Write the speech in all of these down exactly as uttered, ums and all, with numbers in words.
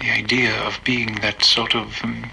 the idea of being that sort of um,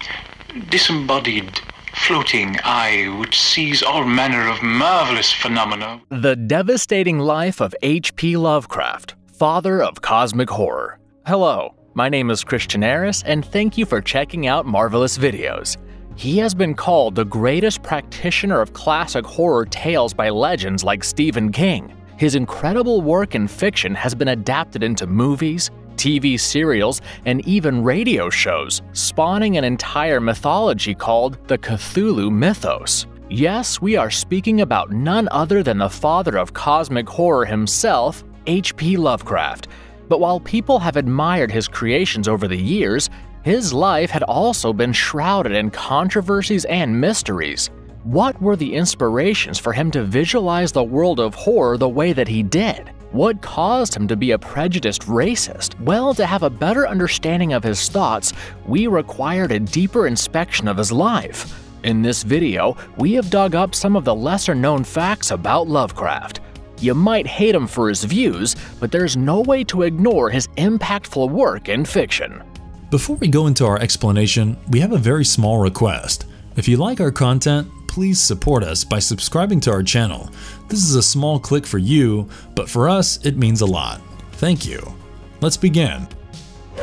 disembodied, floating eye which sees all manner of marvelous phenomena. The Devastating Life of H P Lovecraft, Father of Cosmic Horror. Hello, my name is Christian Harris, and thank you for checking out Marvelous Videos. He has been called the greatest practitioner of classic horror tales by legends like Stephen King. His incredible work in fiction has been adapted into movies, T V serials, and even radio shows, spawning an entire mythology called the Cthulhu Mythos. Yes, we are speaking about none other than the father of cosmic horror himself, H P Lovecraft. But while people have admired his creations over the years, his life had also been shrouded in controversies and mysteries. What were the inspirations for him to visualize the world of horror the way that he did? What caused him to be a prejudiced racist? Well, to have a better understanding of his thoughts, we required a deeper inspection of his life. In this video, we have dug up some of the lesser-known facts about Lovecraft. You might hate him for his views, but there's no way to ignore his impactful work in fiction. Before we go into our explanation, we have a very small request. If you like our content, please support us by subscribing to our channel. This is a small click for you, but for us, it means a lot. Thank you. Let's begin.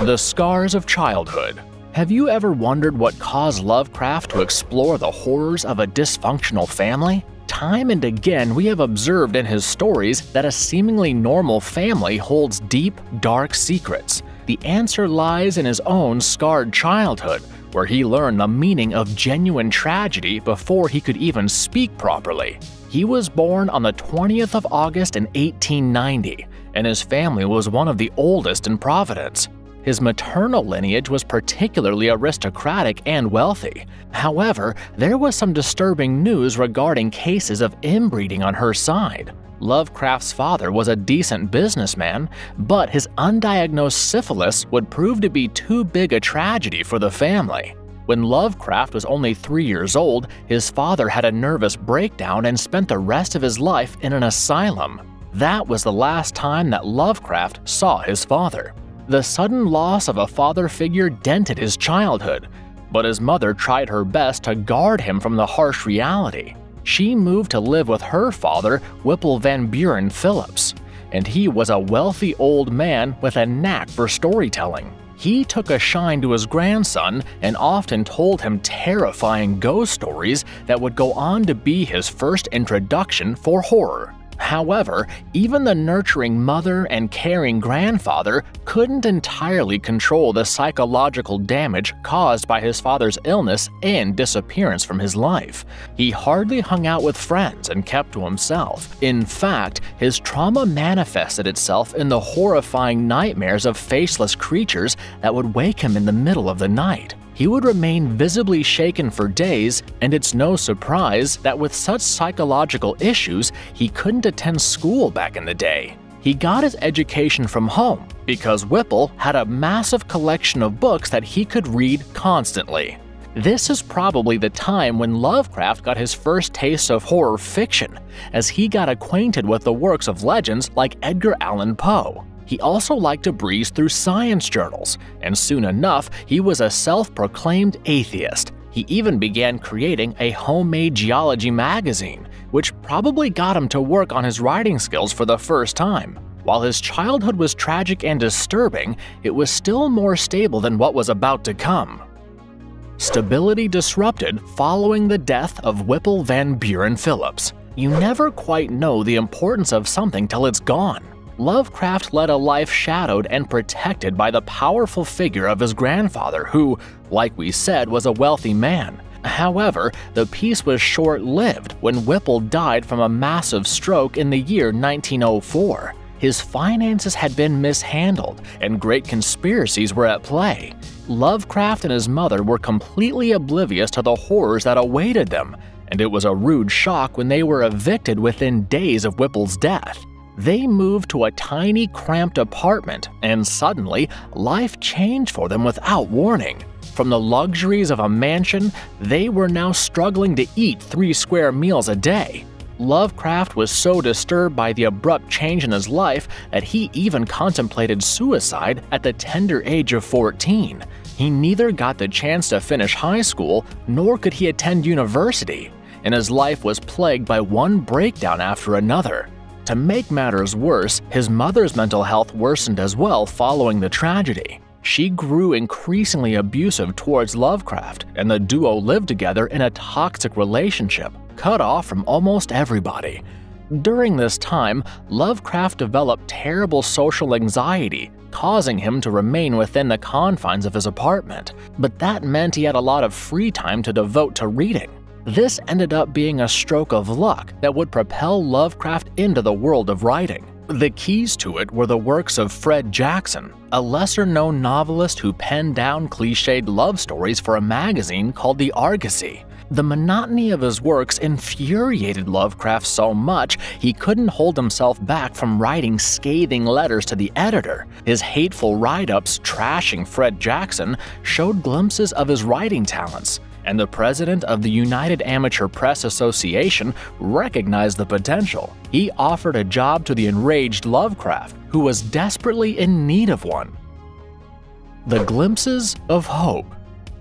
The Scars of Childhood. Have you ever wondered what caused Lovecraft to explore the horrors of a dysfunctional family? Time and again, we have observed in his stories that a seemingly normal family holds deep, dark secrets. The answer lies in his own scarred childhood, where he learned the meaning of genuine tragedy before he could even speak properly. He was born on the twentieth of August in eighteen ninety, and his family was one of the oldest in Providence. His maternal lineage was particularly aristocratic and wealthy. However, there was some disturbing news regarding cases of inbreeding on her side. Lovecraft's father was a decent businessman, but his undiagnosed syphilis would prove to be too big a tragedy for the family. When Lovecraft was only three years old, his father had a nervous breakdown and spent the rest of his life in an asylum. That was the last time that Lovecraft saw his father. The sudden loss of a father figure dented his childhood, but his mother tried her best to guard him from the harsh reality. She moved to live with her father, Whipple Van Buren Phillips, and he was a wealthy old man with a knack for storytelling. He took a shine to his grandson and often told him terrifying ghost stories that would go on to be his first introduction for horror. However, even the nurturing mother and caring grandfather couldn't entirely control the psychological damage caused by his father's illness and disappearance from his life. He hardly hung out with friends and kept to himself. In fact, his trauma manifested itself in the horrifying nightmares of faceless creatures that would wake him in the middle of the night. He would remain visibly shaken for days, and it's no surprise that with such psychological issues, he couldn't attend school back in the day. He got his education from home because Whipple had a massive collection of books that he could read constantly. This is probably the time when Lovecraft got his first taste of horror fiction, as he got acquainted with the works of legends like Edgar Allan Poe. He also liked to breeze through science journals, and soon enough, he was a self-proclaimed atheist. He even began creating a homemade geology magazine, which probably got him to work on his writing skills for the first time. While his childhood was tragic and disturbing, it was still more stable than what was about to come. Stability disrupted following the death of Whipple Van Buren Phillips. You never quite know the importance of something till it's gone. Lovecraft led a life shadowed and protected by the powerful figure of his grandfather, who, like we said, was a wealthy man. However, the peace was short-lived when Whipple died from a massive stroke in the year nineteen oh four. His finances had been mishandled, and great conspiracies were at play. Lovecraft and his mother were completely oblivious to the horrors that awaited them, and it was a rude shock when they were evicted within days of Whipple's death. They moved to a tiny, cramped apartment, and suddenly, life changed for them without warning. From the luxuries of a mansion, they were now struggling to eat three square meals a day. Lovecraft was so disturbed by the abrupt change in his life that he even contemplated suicide at the tender age of fourteen. He neither got the chance to finish high school, nor could he attend university, and his life was plagued by one breakdown after another. To make matters worse, his mother's mental health worsened as well following the tragedy. She grew increasingly abusive towards Lovecraft, and the duo lived together in a toxic relationship, cut off from almost everybody. During this time, Lovecraft developed terrible social anxiety, causing him to remain within the confines of his apartment, but that meant he had a lot of free time to devote to reading. This ended up being a stroke of luck that would propel Lovecraft into the world of writing. The keys to it were the works of Fred Jackson, a lesser-known novelist who penned down cliched love stories for a magazine called The Argosy. The monotony of his works infuriated Lovecraft so much he couldn't hold himself back from writing scathing letters to the editor. His hateful write-ups trashing Fred Jackson showed glimpses of his writing talents, and the president of the United Amateur Press Association recognized the potential. He offered a job to the enraged Lovecraft, who was desperately in need of one. The glimpses of hope.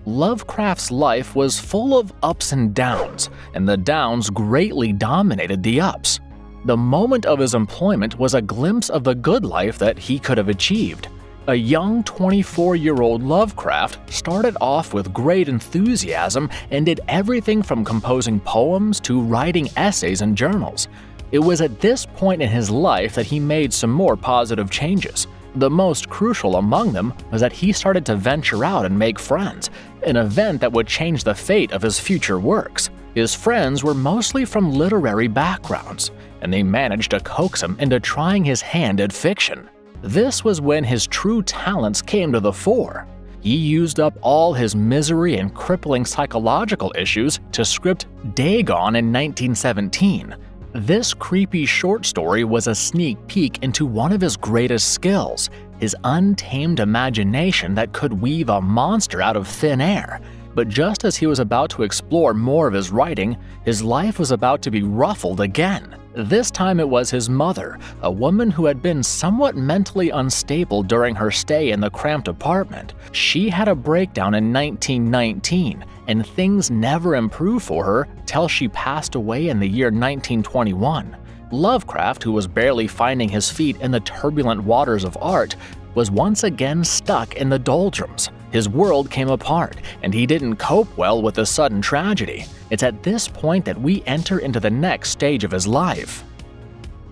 Lovecraft's life was full of ups and downs, and the downs greatly dominated the ups. The moment of his employment was a glimpse of the good life that he could have achieved. A young twenty-four-year-old Lovecraft started off with great enthusiasm and did everything from composing poems to writing essays and journals. It was at this point in his life that he made some more positive changes. The most crucial among them was that he started to venture out and make friends, an event that would change the fate of his future works. His friends were mostly from literary backgrounds, and they managed to coax him into trying his hand at fiction. This was when his true talents came to the fore. He used up all his misery and crippling psychological issues to script Dagon in nineteen seventeen. This creepy short story was a sneak peek into one of his greatest skills, his untamed imagination that could weave a monster out of thin air. But just as he was about to explore more of his writing, his life was about to be ruffled again. This time it was his mother, a woman who had been somewhat mentally unstable during her stay in the cramped apartment. She had a breakdown in nineteen nineteen, and things never improved for her till she passed away in the year nineteen twenty-one. Lovecraft, who was barely finding his feet in the turbulent waters of art, was once again stuck in the doldrums. His world came apart, and he didn't cope well with the sudden tragedy. It's at this point that we enter into the next stage of his life.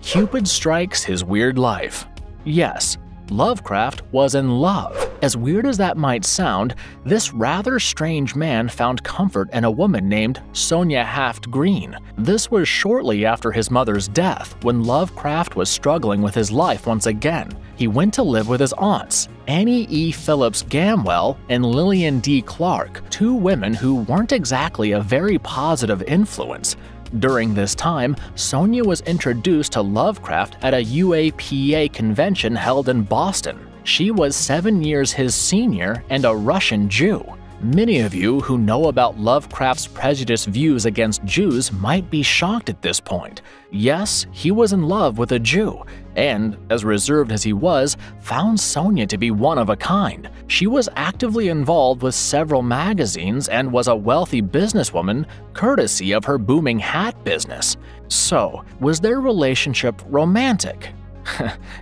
Cupid strikes his weird life. Yes, Lovecraft was in love. As weird as that might sound, this rather strange man found comfort in a woman named Sonia Haft Green. This was shortly after his mother's death, when Lovecraft was struggling with his life once again. He went to live with his aunts, Annie E. Phillips Gamwell and Lillian D. Clarke, two women who weren't exactly a very positive influence. During this time, Sonia was introduced to Lovecraft at a U A P A convention held in Boston. She was seven years his senior and a Russian Jew. Many of you who know about Lovecraft's prejudiced views against Jews might be shocked at this point. Yes, he was in love with a Jew, and, as reserved as he was, found Sonia to be one of a kind. She was actively involved with several magazines and was a wealthy businesswoman, courtesy of her booming hat business. So, was their relationship romantic?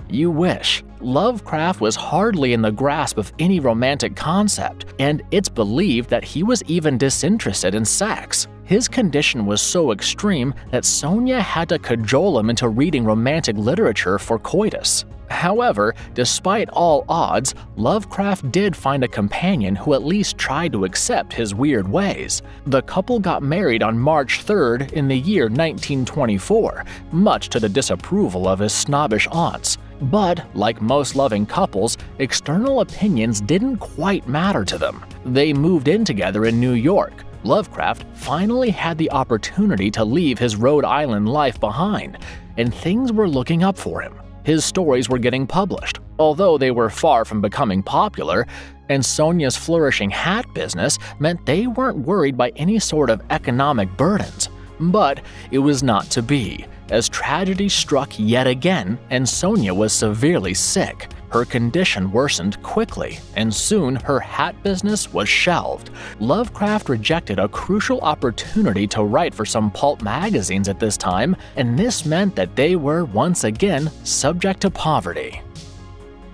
You wish. Lovecraft was hardly in the grasp of any romantic concept, and it's believed that he was even disinterested in sex. His condition was so extreme that Sonia had to cajole him into reading romantic literature for coitus. However, despite all odds, Lovecraft did find a companion who at least tried to accept his weird ways. The couple got married on March third in the year nineteen twenty-four, much to the disapproval of his snobbish aunts. But, like most loving couples, external opinions didn't quite matter to them. They moved in together in New York. Lovecraft finally had the opportunity to leave his Rhode Island life behind, and things were looking up for him. His stories were getting published, although they were far from becoming popular, and Sonia's flourishing hat business meant they weren't worried by any sort of economic burdens. But it was not to be, as tragedy struck yet again and Sonia was severely sick. Her condition worsened quickly, and soon her hat business was shelved. Lovecraft rejected a crucial opportunity to write for some pulp magazines at this time, and this meant that they were once again subject to poverty.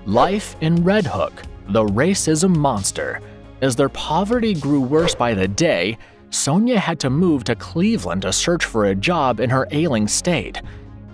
Life in Red Hook, the racism monster. As their poverty grew worse by the day, Sonia had to move to Cleveland to search for a job in her ailing state.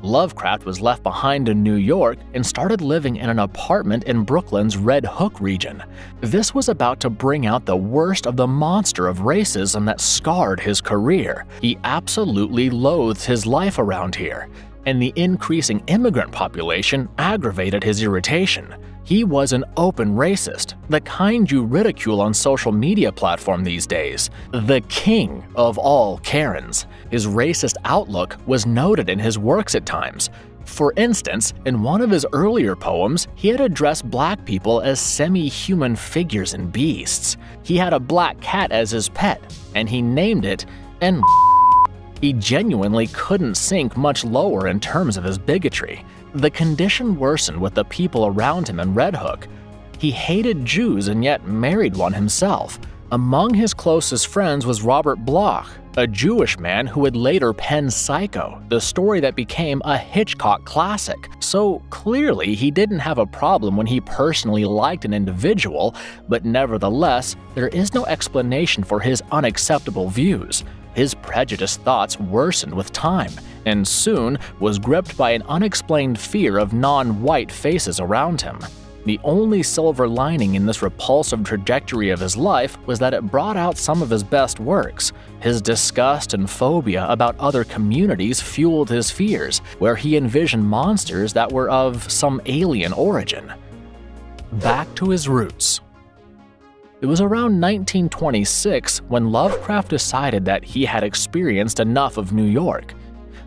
Lovecraft was left behind in New York and started living in an apartment in Brooklyn's Red Hook region. This was about to bring out the worst of the monster of racism that scarred his career. He absolutely loathed his life around here, and the increasing immigrant population aggravated his irritation. He was an open racist, the kind you ridicule on social media platform these days, the king of all Karens. His racist outlook was noted in his works at times. For instance, in one of his earlier poems, he had addressed black people as semi-human figures and beasts. He had a black cat as his pet, and he named it and he genuinely couldn't sink much lower in terms of his bigotry. The condition worsened with the people around him in Red Hook. He hated Jews and yet married one himself. Among his closest friends was Robert Bloch, a Jewish man who would later pen Psycho, the story that became a Hitchcock classic. So clearly he didn't have a problem when he personally liked an individual, but nevertheless, there is no explanation for his unacceptable views. His prejudiced thoughts worsened with time, and soon was gripped by an unexplained fear of non-white faces around him. The only silver lining in this repulsive trajectory of his life was that it brought out some of his best works. His disgust and phobia about other communities fueled his fears, where he envisioned monsters that were of some alien origin. Back to his roots. It was around nineteen twenty-six when Lovecraft decided that he had experienced enough of New York.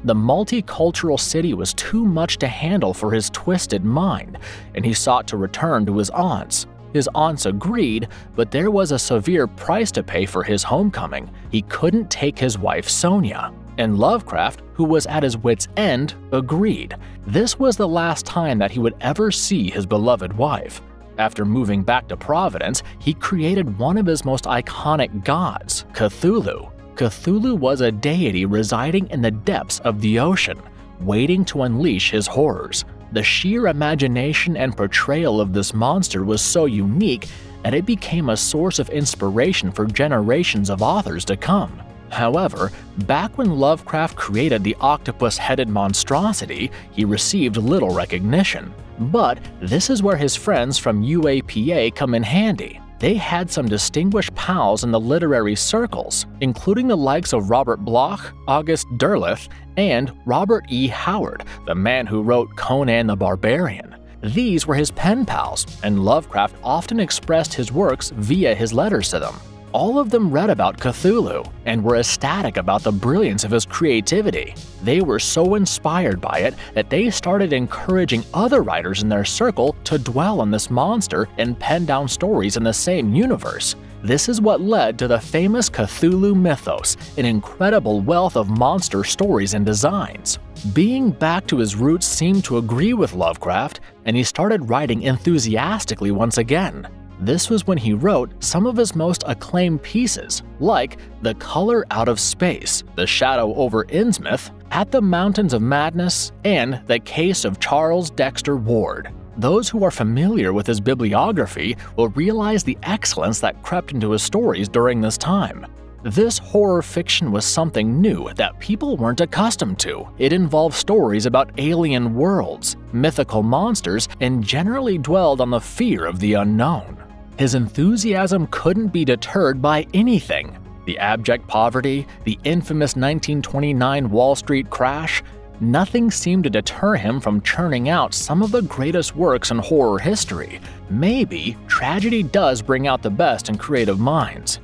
The multicultural city was too much to handle for his twisted mind, and he sought to return to his aunts. His aunts agreed, but there was a severe price to pay for his homecoming. He couldn't take his wife Sonia, and Lovecraft, who was at his wit's end, agreed. This was the last time that he would ever see his beloved wife. After moving back to Providence, he created one of his most iconic gods, Cthulhu. Cthulhu was a deity residing in the depths of the ocean, waiting to unleash his horrors. The sheer imagination and portrayal of this monster was so unique that it became a source of inspiration for generations of authors to come. However, back when Lovecraft created the octopus-headed monstrosity, he received little recognition. But this is where his friends from U A P A come in handy. They had some distinguished pals in the literary circles, including the likes of Robert Bloch, August Derleth, and Robert E. Howard, the man who wrote Conan the Barbarian. These were his pen pals, and Lovecraft often expressed his works via his letters to them. All of them read about Cthulhu and were ecstatic about the brilliance of his creativity. They were so inspired by it that they started encouraging other writers in their circle to dwell on this monster and pen down stories in the same universe. This is what led to the famous Cthulhu Mythos, an incredible wealth of monster stories and designs. Being back to his roots seemed to agree with Lovecraft, and he started writing enthusiastically once again. This was when he wrote some of his most acclaimed pieces, like The Color Out of Space, The Shadow Over Innsmouth, At the Mountains of Madness, and The Case of Charles Dexter Ward. Those who are familiar with his bibliography will realize the excellence that crept into his stories during this time. This horror fiction was something new that people weren't accustomed to. It involved stories about alien worlds, mythical monsters, and generally dwelled on the fear of the unknown. His enthusiasm couldn't be deterred by anything. The abject poverty, the infamous nineteen twenty-nine Wall Street crash, nothing seemed to deter him from churning out some of the greatest works in horror history. Maybe tragedy does bring out the best in creative minds.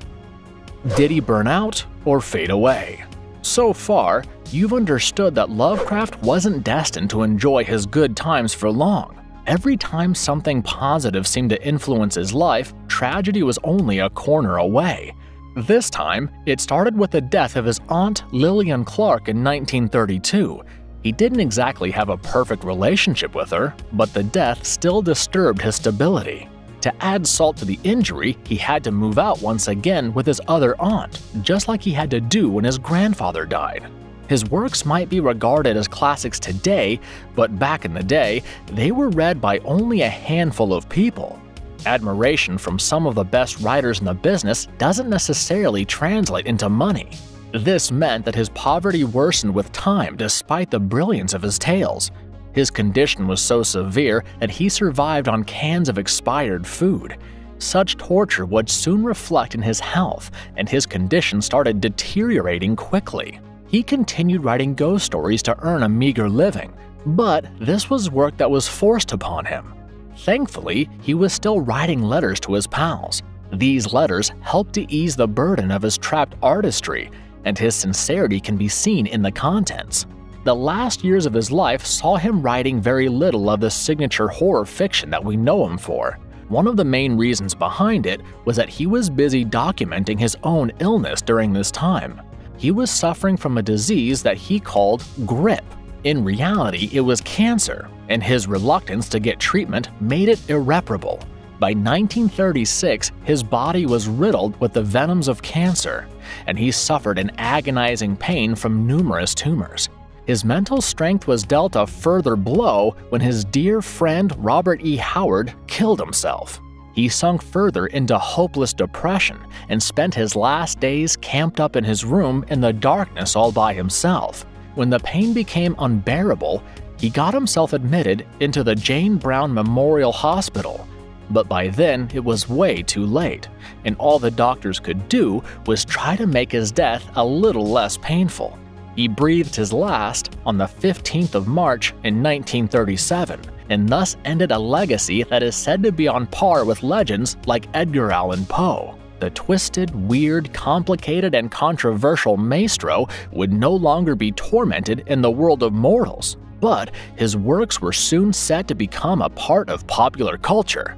Did he burn out or fade away? So far, you've understood that Lovecraft wasn't destined to enjoy his good times for long. Every time something positive seemed to influence his life, tragedy was only a corner away. This time, it started with the death of his aunt Lillian Clarke in nineteen thirty-two. He didn't exactly have a perfect relationship with her, but the death still disturbed his stability. To add salt to the injury, he had to move out once again with his other aunt, just like he had to do when his grandfather died. His works might be regarded as classics today, but back in the day, they were read by only a handful of people. Admiration from some of the best writers in the business doesn't necessarily translate into money. This meant that his poverty worsened with time despite the brilliance of his tales. His condition was so severe that he survived on cans of expired food. Such torture would soon reflect in his health, and his condition started deteriorating quickly. He continued writing ghost stories to earn a meager living, but this was work that was forced upon him. Thankfully, he was still writing letters to his pals. These letters helped to ease the burden of his trapped artistry, and his sincerity can be seen in the contents. The last years of his life saw him writing very little of the signature horror fiction that we know him for. One of the main reasons behind it was that he was busy documenting his own illness during this time. He was suffering from a disease that he called grip. In reality, it was cancer, and his reluctance to get treatment made it irreparable. By nineteen thirty-six, his body was riddled with the venoms of cancer, and he suffered an agonizing pain from numerous tumors. His mental strength was dealt a further blow when his dear friend Robert E. Howard killed himself. He sunk further into hopeless depression and spent his last days camped up in his room in the darkness all by himself. When the pain became unbearable, he got himself admitted into the Jane Brown Memorial Hospital. But by then, it was way too late, and all the doctors could do was try to make his death a little less painful. He breathed his last on the fifteenth of March in nineteen thirty-seven, and thus ended a legacy that is said to be on par with legends like Edgar Allan Poe. The twisted, weird, complicated, and controversial maestro would no longer be tormented in the world of mortals, but his works were soon set to become a part of popular culture.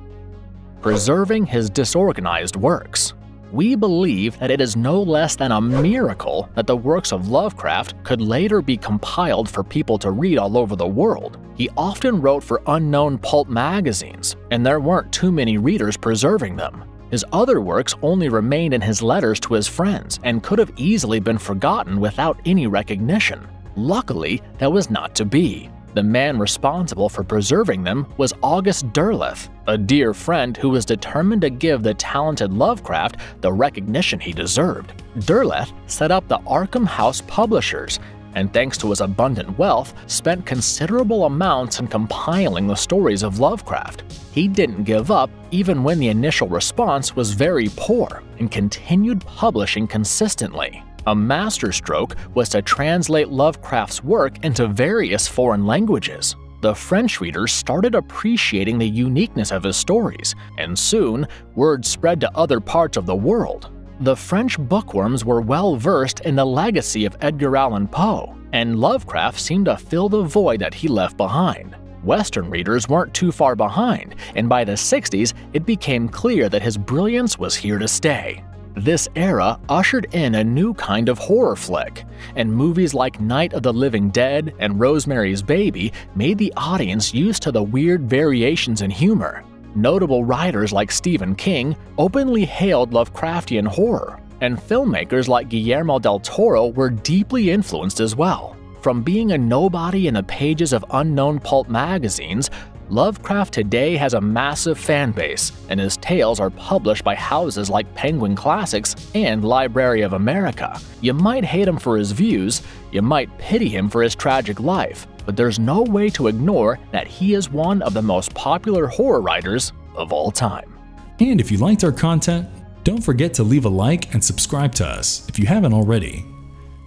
Preserving his disorganized works. We believe that it is no less than a miracle that the works of Lovecraft could later be compiled for people to read all over the world. He often wrote for unknown pulp magazines, and there weren't too many readers preserving them. His other works only remained in his letters to his friends and could have easily been forgotten without any recognition. Luckily, that was not to be. The man responsible for preserving them was August Derleth, a dear friend who was determined to give the talented Lovecraft the recognition he deserved. Derleth set up the Arkham House Publishers, and thanks to his abundant wealth, spent considerable amounts in compiling the stories of Lovecraft. He didn't give up even when the initial response was very poor, and continued publishing consistently. A masterstroke was to translate Lovecraft's work into various foreign languages. The French readers started appreciating the uniqueness of his stories, and soon, word spread to other parts of the world. The French bookworms were well versed in the legacy of Edgar Allan Poe, and Lovecraft seemed to fill the void that he left behind. Western readers weren't too far behind, and by the sixties, it became clear that his brilliance was here to stay. This era ushered in a new kind of horror flick, and movies like Night of the Living Dead and Rosemary's Baby made the audience used to the weird variations in humor. Notable writers like Stephen King openly hailed Lovecraftian horror, and filmmakers like Guillermo del Toro were deeply influenced as well. From being a nobody in the pages of unknown pulp magazines, Lovecraft today has a massive fan base, and his tales are published by houses like Penguin Classics and Library of America. You might hate him for his views, you might pity him for his tragic life, but there's no way to ignore that he is one of the most popular horror writers of all time. And if you liked our content, don't forget to leave a like and subscribe to us if you haven't already.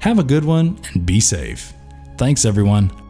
Have a good one and be safe. Thanks everyone.